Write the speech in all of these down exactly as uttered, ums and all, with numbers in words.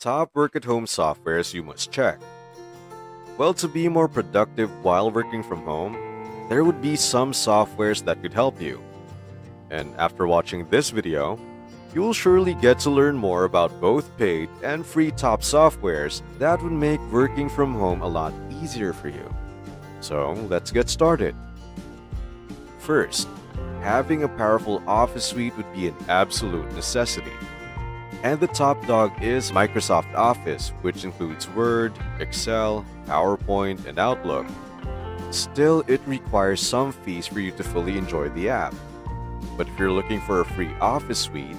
Top work-at-home softwares you must check. Well, to be more productive while working from home, there would be some softwares that could help you. And after watching this video, you will surely get to learn more about both paid and free top softwares that would make working from home a lot easier for you. So let's get started. First, having a powerful office suite would be an absolute necessity. And the top dog is Microsoft Office, which includes Word, Excel, PowerPoint, and Outlook. Still, it requires some fees for you to fully enjoy the app. But if you're looking for a free office suite,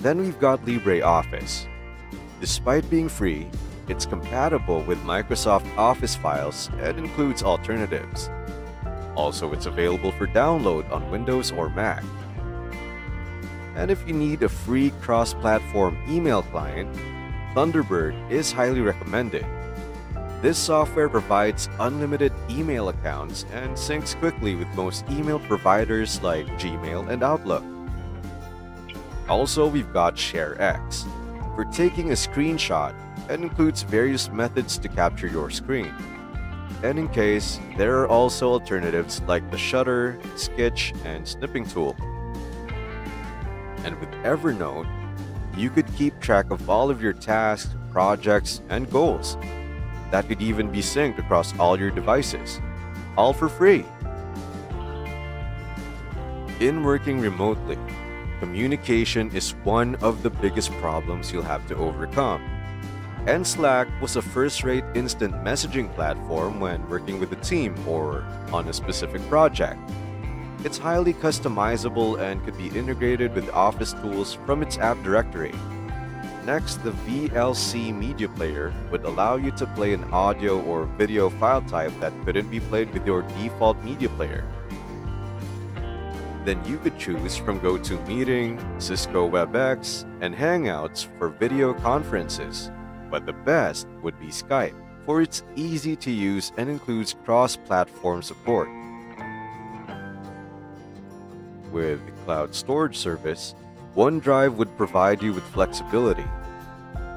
then we've got LibreOffice. Despite being free, it's compatible with Microsoft Office files and includes alternatives. Also, it's available for download on Windows or Mac. And if you need a free cross-platform email client, Thunderbird is highly recommended. This software provides unlimited email accounts and syncs quickly with most email providers like Gmail and Outlook. Also, we've got ShareX for taking a screenshot and includes various methods to capture your screen. And in case, there are also alternatives like the shutter, sketch, and snipping tool. And with Evernote, you could keep track of all of your tasks, projects, and goals. That could even be synced across all your devices, all for free. In working remotely, communication is one of the biggest problems you'll have to overcome. And Slack was a first-rate instant messaging platform when working with a team or on a specific project. It's highly customizable and could be integrated with Office tools from its app directory. Next, the V L C Media Player would allow you to play an audio or video file type that couldn't be played with your default media player. Then you could choose from GoToMeeting, Cisco WebEx, and Hangouts for video conferences. But the best would be Skype, for it's easy to use and includes cross-platform support. With the cloud storage service, OneDrive would provide you with flexibility,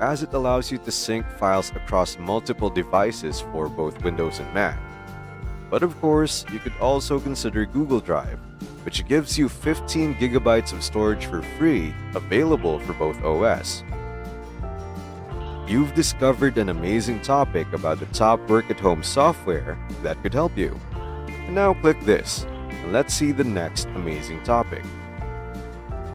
as it allows you to sync files across multiple devices for both Windows and Mac. But of course, you could also consider Google Drive, which gives you fifteen gigabytes of storage for free, available for both O S. You've discovered an amazing topic about the top work-at-home software that could help you. And now click this, and let's see the next amazing topic.